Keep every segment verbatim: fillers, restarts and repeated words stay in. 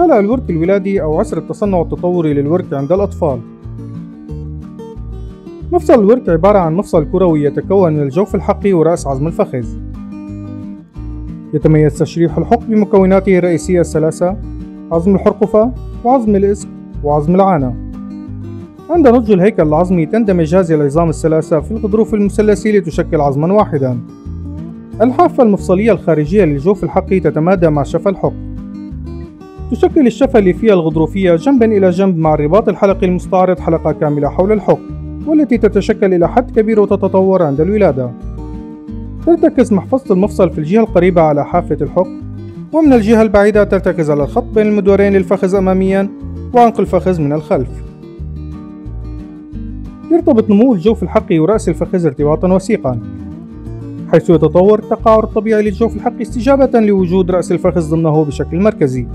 قلق الورك الولادي أو عسر التصنع التطوري للورك عند الأطفال. مفصل الورك عبارة عن مفصل كروي يتكون من الجوف الحقي ورأس عظم الفخذ. يتميز تشريح الحق بمكوناته الرئيسية الثلاثة: عظم الحرقفة وعظم الإسك وعظم العانة. عند نضج الهيكل العظمي تندمج هذه العظام الثلاثة في الغضروف المثلثي لتشكل عظما واحدا. الحافة المفصلية الخارجية للجوف الحقي تتمادى مع شفة الحق. تشكل الشفة الليفية الغضروفية جنبا إلى جنب مع الرباط الحلقي المستعرض حلقة كاملة حول الحق، والتي تتشكل إلى حد كبير وتتطور عند الولادة. ترتكز محفظة المفصل في الجهة القريبة على حافة الحق، ومن الجهة البعيدة ترتكز على الخط بين المدورين للفخذ أماميا وعنق الفخذ من الخلف. يرتبط نمو الجوف الحقي ورأس الفخذ ارتباطا وثيقا، حيث يتطور التقعر الطبيعي للجوف الحقي استجابة لوجود رأس الفخذ ضمنه بشكل مركزي.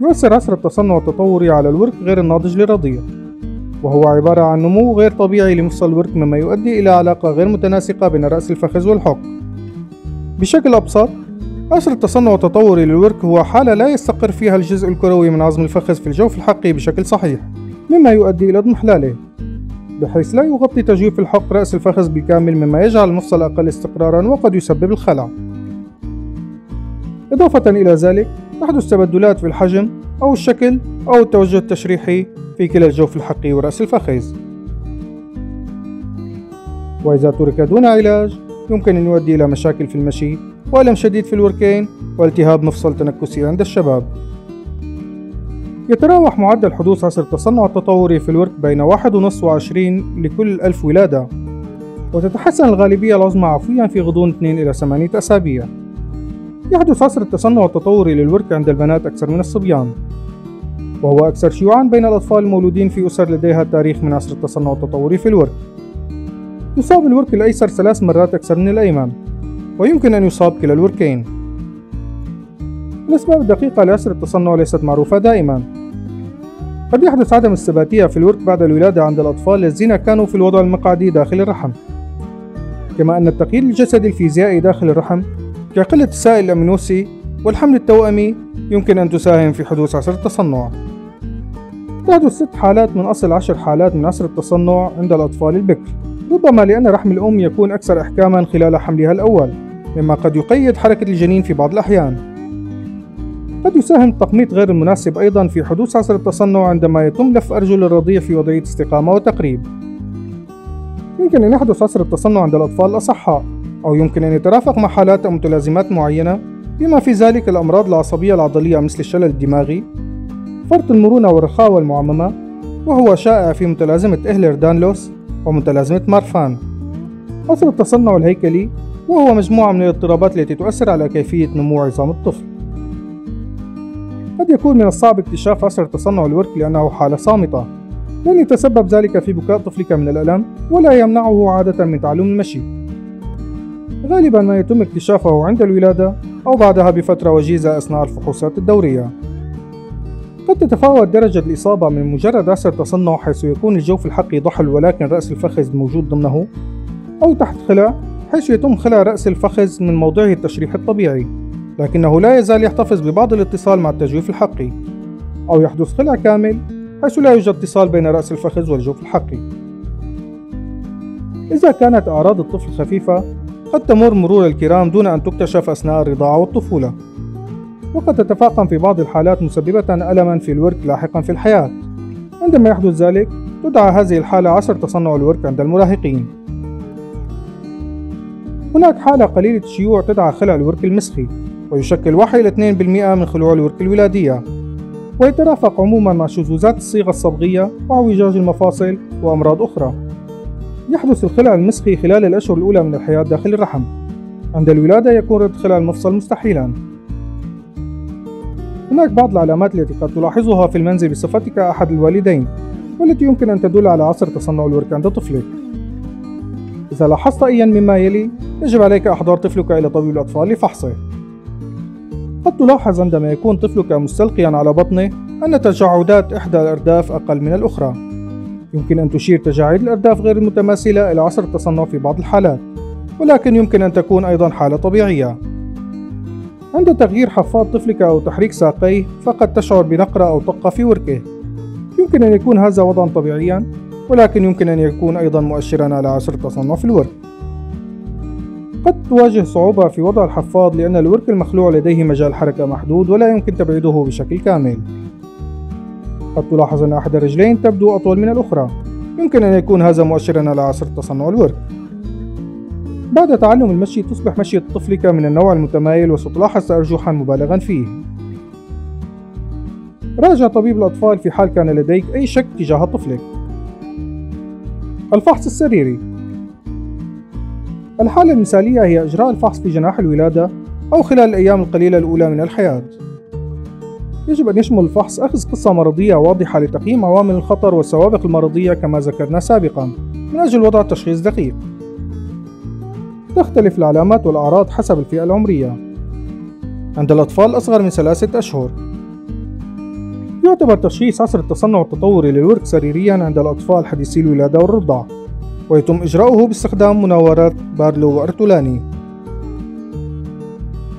يؤثر عسر التصنع التطوري على الورك غير الناضج للرضيع، وهو عبارة عن نمو غير طبيعي لمفصل الورك، مما يؤدي إلى علاقة غير متناسقة بين رأس الفخذ والحق. بشكل أبسط، عسر التصنع التطوري للورك هو حالة لا يستقر فيها الجزء الكروي من عظم الفخذ في الجوف الحقي بشكل صحيح، مما يؤدي إلى اضمحلاله، بحيث لا يغطي تجويف الحق رأس الفخذ بالكامل، مما يجعل المفصل أقل استقرارا وقد يسبب الخلع. إضافة إلى ذلك، تحدث تبدلات في الحجم أو الشكل أو التوجه التشريحي في كلا الجوف الحقي ورأس الفخذ. وإذا ترك دون علاج يمكن أن يؤدي إلى مشاكل في المشي وألم شديد في الوركين والتهاب مفصل تنكسي عند الشباب. يتراوح معدل حدوث عسر التصنع التطوري في الورك بين واحد ونصف وعشرين لكل ألف ولادة، وتتحسن الغالبية العظمى عفويا في غضون اثنين إلى ثمانية أسابيع. يحدث عسر التصنع التطوري للورك عند البنات أكثر من الصبيان، وهو أكثر شيوعًا بين الأطفال المولودين في أسر لديها تاريخ من عسر التصنع التطوري في الورك. يصاب الورك الأيسر ثلاث مرات أكثر من الأيمن، ويمكن أن يصاب كلا الوركين. الأسباب الدقيقة لعسر التصنع ليست معروفة دائمًا. قد يحدث عدم الثباتية في الورك بعد الولادة عند الأطفال الذين كانوا في الوضع المقعدي داخل الرحم، كما أن التقييد الجسدي الفيزيائي داخل الرحم كقلة السائل الأمينوسي والحمل التوأمي يمكن أن تساهم في حدوث عسر التصنع. تحدث ست حالات من أصل عشر حالات من عسر التصنع عند الأطفال البكر، ربما لأن رحم الأم يكون أكثر إحكامًا خلال حملها الأول، مما قد يقيد حركة الجنين في بعض الأحيان. قد يساهم التقميط غير المناسب أيضًا في حدوث عسر التصنع عندما يتم لف أرجل الرضيع في وضعية استقامة وتقريب. يمكن أن يحدث عسر التصنع عند الأطفال الأصحاء، أو يمكن أن يترافق مع حالات أو متلازمات معينة، بما في ذلك الأمراض العصبية العضلية مثل الشلل الدماغي، فرط المرونة والرخاوة المعممة، وهو شائع في متلازمة إهلر دانلوس ومتلازمة مارفان. عسر التصنع الهيكلي، وهو مجموعة من الاضطرابات التي تؤثر على كيفية نمو عظام الطفل. قد يكون من الصعب اكتشاف عسر التصنع الورك لأنه حالة صامتة، لن يتسبب ذلك في بكاء طفلك من الألم ولا يمنعه عادة من تعلم المشي. غالبا ما يتم اكتشافه عند الولادة أو بعدها بفترة وجيزة أثناء الفحوصات الدورية. قد تتفاوت درجة الإصابة من مجرد عسر تصنع، حيث يكون الجوف الحقي ضحل ولكن رأس الفخذ موجود ضمنه، أو تحت خلع، حيث يتم خلع رأس الفخذ من موضعه التشريحي الطبيعي لكنه لا يزال يحتفظ ببعض الاتصال مع التجويف الحقي، أو يحدث خلع كامل حيث لا يوجد اتصال بين رأس الفخذ والجوف الحقي. إذا كانت أعراض الطفل خفيفة، قد تمر مرور الكرام دون أن تكتشف أثناء الرضاعة والطفولة، وقد تتفاقم في بعض الحالات مسببة ألما في الورك لاحقا في الحياة. عندما يحدث ذلك تدعى هذه الحالة عسر تصنع الورك عند المراهقين. هناك حالة قليلة الشيوع تدعى خلع الورك المسخي، ويشكل واحد إلى اثنين بالمئة من خلوع الورك الولادية، ويترافق عموما مع شذوذات الصيغة الصبغية وعوجاج المفاصل وأمراض أخرى. يحدث الخلع المسخي خلال الأشهر الأولى من الحياة داخل الرحم. عند الولادة يكون رد خلع المفصل مستحيلا. هناك بعض العلامات التي قد تلاحظها في المنزل بصفتك أحد الوالدين، والتي يمكن أن تدل على عسر تصنع الورك عند طفلك. إذا لاحظت أيا مما يلي، يجب عليك إحضار طفلك إلى طبيب الأطفال لفحصه. قد تلاحظ عندما يكون طفلك مستلقيا على بطنه أن تجاعدات إحدى الأرداف أقل من الأخرى. يمكن أن تشير تجاعيد الأرداف غير المتماثلة إلى عسر التصنع في بعض الحالات، ولكن يمكن أن تكون أيضا حالة طبيعية. عند تغيير حفاض طفلك أو تحريك ساقيه فقد تشعر بنقرة أو طقة في وركه. يمكن أن يكون هذا وضعا طبيعيا، ولكن يمكن أن يكون أيضا مؤشرا على عسر تصنع في الورك. قد تواجه صعوبة في وضع الحفاض لأن الورك المخلوع لديه مجال حركة محدود ولا يمكن تبعيده بشكل كامل. قد تلاحظ أن أحد الرجلين تبدو أطول من الأخرى، يمكن أن يكون هذا مؤشرا على عسر تصنع الورك. بعد تعلم المشي تصبح مشية طفلك من النوع المتمايل وستلاحظ تأرجحا مبالغا فيه. راجع طبيب الأطفال في حال كان لديك أي شك تجاه طفلك. الفحص السريري. الحالة المثالية هي إجراء الفحص في جناح الولادة أو خلال الأيام القليلة الأولى من الحياة. يجب أن يشمل الفحص أخذ قصة مرضية واضحة لتقييم عوامل الخطر والسوابق المرضية كما ذكرنا سابقا من أجل وضع تشخيص دقيق. تختلف العلامات والأعراض حسب الفئة العمرية. عند الأطفال الأصغر من ثلاثة أشهر يعتبر تشخيص عسر التصنع التطوري للورك سريريا عند الأطفال حديثي الولادة والرضع، ويتم إجراؤه باستخدام مناورات بارلو وأرتولاني.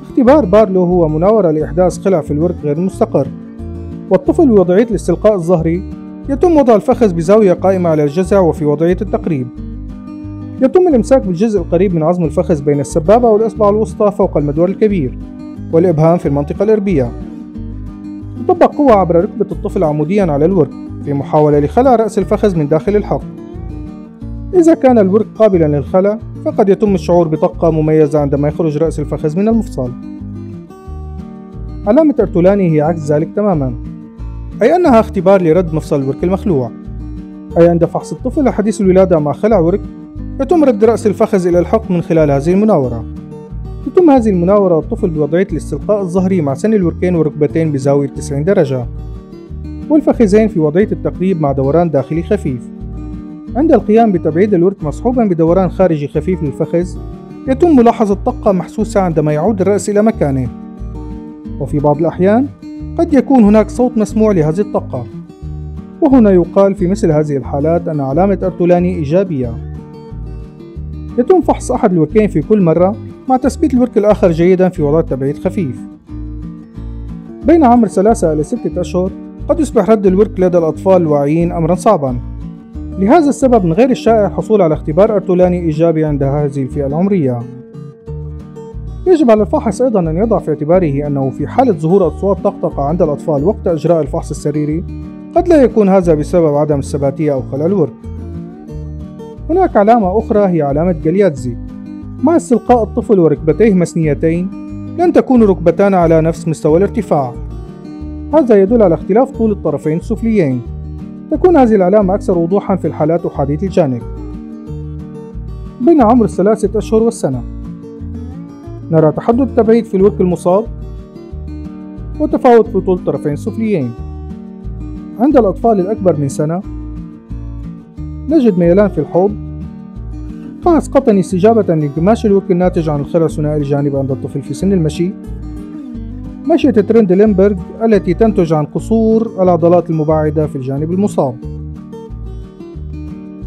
اختبار بارلو هو مناورة لإحداث خلع في الورك غير مستقر، والطفل بوضعية الاستلقاء الظهري يتم وضع الفخذ بزاوية قائمة على الجذع وفي وضعية التقريب. يتم الإمساك بالجزء القريب من عظم الفخذ بين السبابة والإصبع الوسطى فوق المدور الكبير، والإبهام في المنطقة الإربية. تطبق قوة عبر ركبة الطفل عموديا على الورك في محاولة لخلع رأس الفخذ من داخل الحق. إذا كان الورك قابلا للخلع فقد يتم الشعور بطاقة مميزة عندما يخرج رأس الفخذ من المفصل. علامة أرتولاني هي عكس ذلك تماما، أي أنها اختبار لرد مفصل الورك المخلوع، أي عند فحص الطفل حديث الولادة مع خلع ورك يتم رد رأس الفخذ إلى الحق من خلال هذه المناورة. تتم هذه المناورة والطفل بوضعية الاستلقاء الظهري مع سن الوركين والركبتين بزاوية تسعين درجة، والفخذين في وضعية التقريب مع دوران داخلي خفيف. عند القيام بتبعيد الورك مصحوبا بدوران خارجي خفيف للفخذ يتم ملاحظة طاقة محسوسة عندما يعود الرأس إلى مكانه، وفي بعض الأحيان قد يكون هناك صوت مسموع لهذه الطاقة، وهنا يقال في مثل هذه الحالات أن علامة أرتولاني إيجابية. يتم فحص أحد الوركين في كل مرة مع تثبيت الورك الآخر جيدا في وضع تبعيد خفيف. بين عمر ثلاثة إلى ستة أشهر قد يصبح رد الورك لدى الأطفال الواعيين أمرا صعبا، لهذا السبب من غير الشائع الحصول على اختبار أرتولاني إيجابي عند هذه الفئة العمرية. يجب على الفاحص أيضا أن يضع في اعتباره أنه في حالة ظهور أصوات طقطقة عند الأطفال وقت إجراء الفحص السريري قد لا يكون هذا بسبب عدم الثباتية أو خلل الورك. هناك علامة أخرى هي علامة جالياتزي. مع استلقاء الطفل وركبتيه مسنيتين لن تكون ركبتان على نفس مستوى الارتفاع، هذا يدل على اختلاف طول الطرفين السفليين. تكون هذه العلامة أكثر وضوحا في الحالات أحادية الجانب. بين عمر الثلاثة أشهر والسنة نرى تحدد تبعيد في الورك المصاب وتفاوت في طول الطرفين السفليين. عند الأطفال الأكبر من سنة نجد ميلان في الحوض، فحص قطني استجابة لانكماش الورك الناتج عن الخلع ثنائي الجانب عند الطفل في سن المشي، مشية ترند ليمبرغ التي تنتج عن قصور العضلات المباعدة في الجانب المصاب.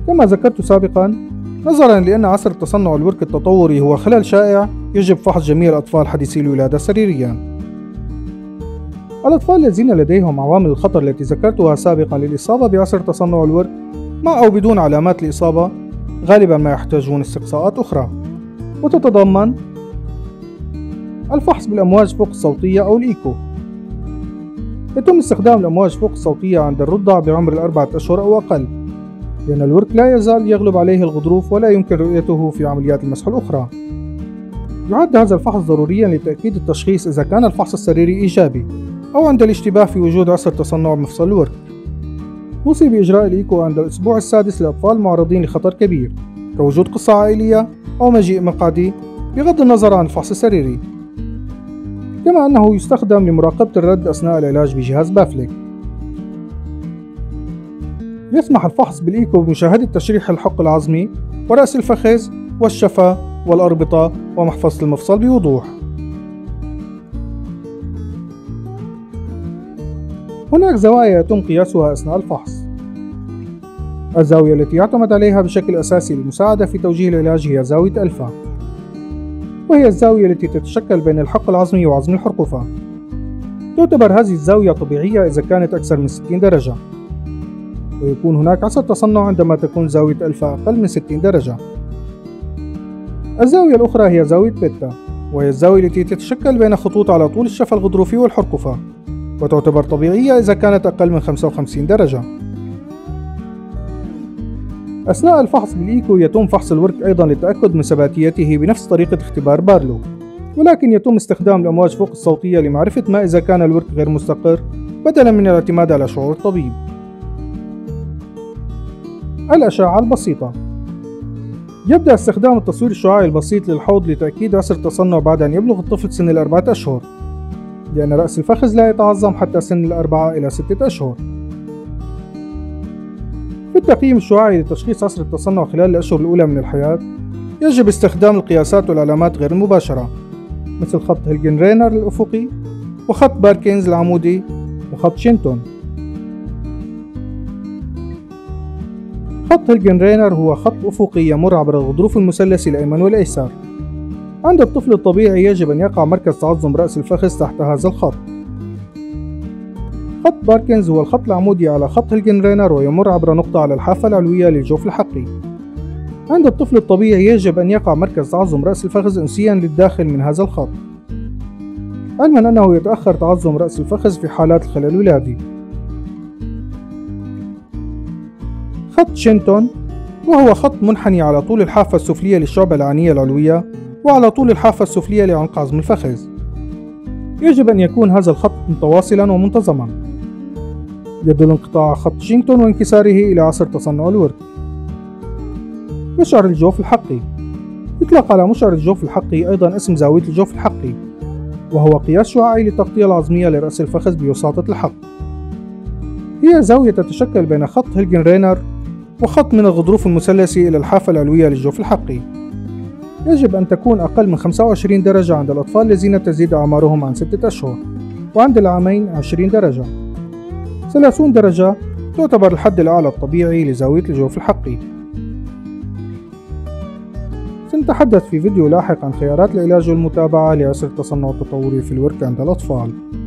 كما ذكرت سابقا، نظرا لأن عسر تصنع الورك التطوري هو خلل شائع يجب فحص جميع الأطفال حديثي الولادة سريريا. الأطفال الذين لديهم عوامل الخطر التي ذكرتها سابقا للإصابة بعسر تصنع الورك مع أو بدون علامات الإصابة غالبا ما يحتاجون استقصاءات أخرى، وتتضمن الفحص بالأمواج فوق الصوتية أو الإيكو. يتم استخدام الأمواج فوق الصوتية عند الرضع بعمر الأربعة أشهر أو أقل، لأن الورك لا يزال يغلب عليه الغضروف ولا يمكن رؤيته في عمليات المسح الأخرى. يعد هذا الفحص ضروريا لتأكيد التشخيص إذا كان الفحص السريري إيجابي أو عند الاشتباه في وجود عسر تصنع مفصل الورك. وصي بإجراء الإيكو عند الأسبوع السادس لأطفال معرضين لخطر كبير كوجود قصة عائلية أو مجيء مقعدي بغض النظر عن الفحص السريري، كما أنه يستخدم لمراقبة الرد أثناء العلاج بجهاز بافليك. يسمح الفحص بالإيكو بمشاهدة تشريح الحق العظمي ورأس الفخذ والشفة والأربطة ومحفظة المفصل بوضوح. هناك زوايا يتم قياسها أثناء الفحص. الزاوية التي يعتمد عليها بشكل أساسي للمساعدة في توجيه العلاج هي زاوية ألفا. وهي الزاوية التي تتشكل بين الحق العظمي وعظم الحرقوفة. تعتبر هذه الزاوية طبيعية إذا كانت أكثر من ستين درجة، ويكون هناك عسر تصنع عندما تكون زاوية ألفا أقل من ستين درجة. الزاوية الأخرى هي زاوية بيتا، وهي الزاوية التي تتشكل بين خطوط على طول الشفة الغضروفي والحرقوفة، وتعتبر طبيعية إذا كانت أقل من خمسة وخمسين درجة. أثناء الفحص بالإيكو يتم فحص الورك أيضا للتأكد من ثباتيته بنفس طريقة اختبار بارلو، ولكن يتم استخدام الأمواج فوق الصوتية لمعرفة ما إذا كان الورك غير مستقر بدلا من الاعتماد على شعور الطبيب. الأشعة البسيطة يبدأ استخدام التصوير الشعاعي البسيط للحوض لتأكيد عسر التصنع بعد أن يبلغ الطفل سن الأربعة أشهر، لأن رأس الفخذ لا يتعظم حتى سن الأربعة إلى ستة أشهر. في التقييم الشعاعي لتشخيص عسر التصنع خلال الأشهر الأولى من الحياة يجب استخدام القياسات والعلامات غير المباشرة، مثل خط هيلجن رينر الأفقي وخط باركنز العمودي وخط شينتون. خط هيلجن رينر هو خط أفقي يمر عبر الغضروف المثلثي الأيمن والأيسر. عند الطفل الطبيعي يجب أن يقع مركز تعظم رأس الفخذ تحت هذا الخط. خط باركنز هو الخط العمودي على خط هيلجن رينر ويمر عبر نقطة على الحافة العلوية للجوف الحقي. عند الطفل الطبيعي يجب أن يقع مركز تعظم رأس الفخذ أنسيا للداخل من هذا الخط، علما أنه يتأخر تعظم رأس الفخذ في حالات الخلل الولادي. خط شينتون وهو خط منحني على طول الحافة السفلية للشعبة العانية العلوية وعلى طول الحافة السفلية لعنق عظم الفخذ. يجب أن يكون هذا الخط متواصلا ومنتظما. يدل انقطاع خط شينتون وانكساره إلى عسر تصنع الورك. مشعر الجوف الحقي يطلق على مشعر الجوف الحقي أيضا اسم زاوية الجوف الحقي، وهو قياس شعاعي للتغطية العظمية لرأس الفخذ بوساطة الحق. هي زاوية تتشكل بين خط هيلجن رينر وخط من الغضروف المثلثي إلى الحافة العلوية للجوف الحقي. يجب أن تكون أقل من خمسة وعشرين درجة عند الأطفال الذين تزيد أعمارهم عن ستة أشهر، وعند العامين عشرين درجة. ثلاثين درجة تعتبر الحد الأعلى الطبيعي لزاوية الجوف الحقي. سنتحدث في فيديو لاحق عن خيارات العلاج والمتابعة لعسر التصنع التطوري في الورك عند الأطفال.